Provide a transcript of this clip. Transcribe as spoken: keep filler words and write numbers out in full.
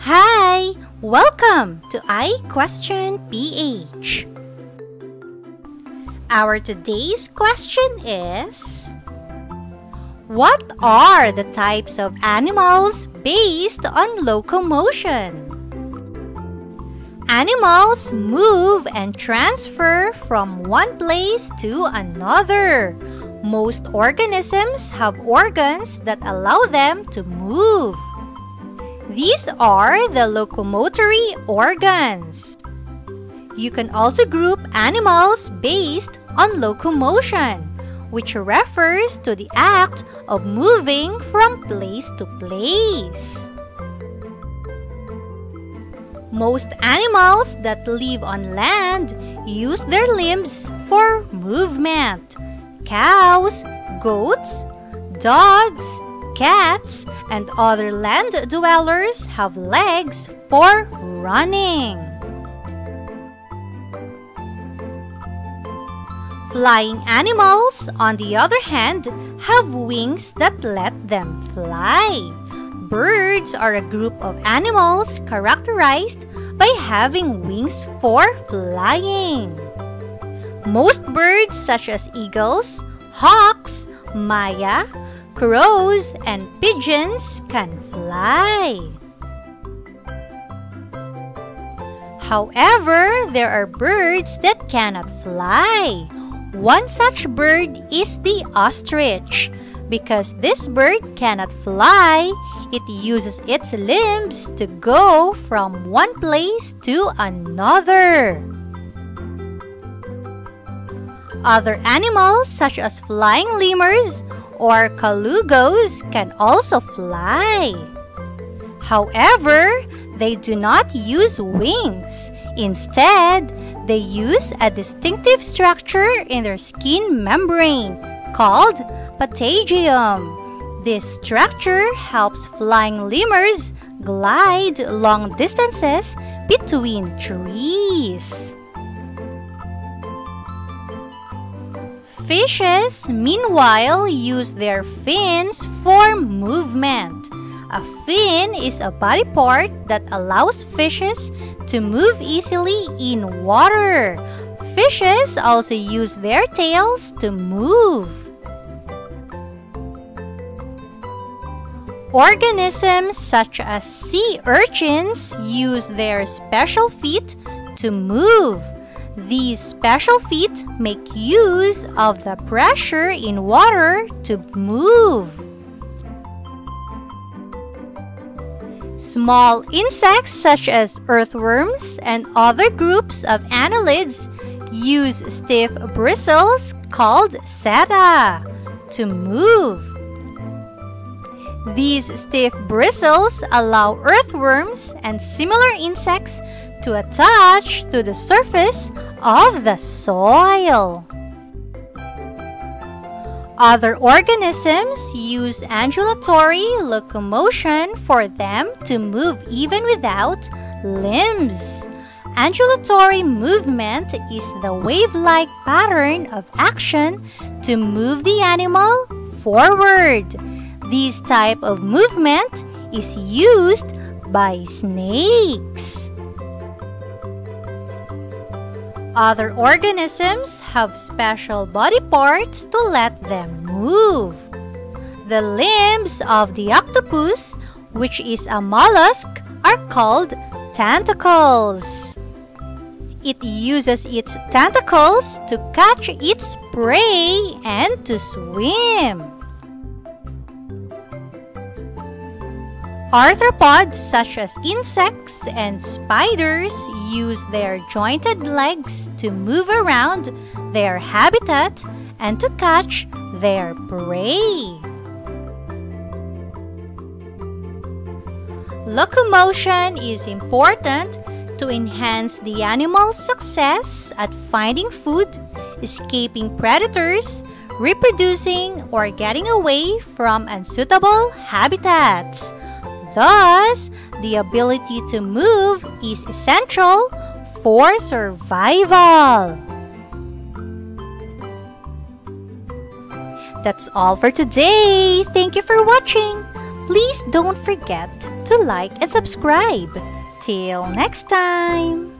Hi! Welcome to iQuestionPH. Our today's question is, what are the types of animals based on locomotion? Animals move and transfer from one place to another. Most organisms have organs that allow them to move. These are the locomotory organs. You can also group animals based on locomotion, which refers to the act of moving from place to place. Most animals that live on land use their limbs for movement. Cows, goats, dogs, cats, and other land dwellers have legs for running. Flying animals, on the other hand, have wings that let them fly. Birds are a group of animals characterized by having wings for flying. Most birds such as eagles, hawks, maya, crows, and pigeons can fly. However, there are birds that cannot fly. One such bird is the ostrich. Because this bird cannot fly, it uses its limbs to go from one place to another. Other animals such as flying lemurs or colugos can also fly. However, they do not use wings. Instead, they use a distinctive structure in their skin membrane called patagium. This structure helps flying lemurs glide long distances between trees. Fishes, meanwhile, use their fins for movement. A fin is a body part that allows fishes to move easily in water. Fishes also use their tails to move. Organisms such as sea urchins use their special feet to move. These special feet make use of the pressure in water to move. Small insects such as earthworms and other groups of annelids use stiff bristles called seta to move. These stiff bristles allow earthworms and similar insects to attach to the surface of the soil. Other organisms use undulatory locomotion for them to move even without limbs. Undulatory movement is the wave-like pattern of action to move the animal forward. This type of movement is used by snakes. Other organisms have special body parts to let them move. The limbs of the octopus, which is a mollusk, are called tentacles. It uses its tentacles to catch its prey and to swim. Arthropods such as insects and spiders use their jointed legs to move around their habitat and to catch their prey. Locomotion is important to enhance the animal's success at finding food, escaping predators, reproducing, or getting away from unsuitable habitats. Thus, the ability to move is essential for survival. That's all for today. Thank you for watching. Please don't forget to like and subscribe. Till next time!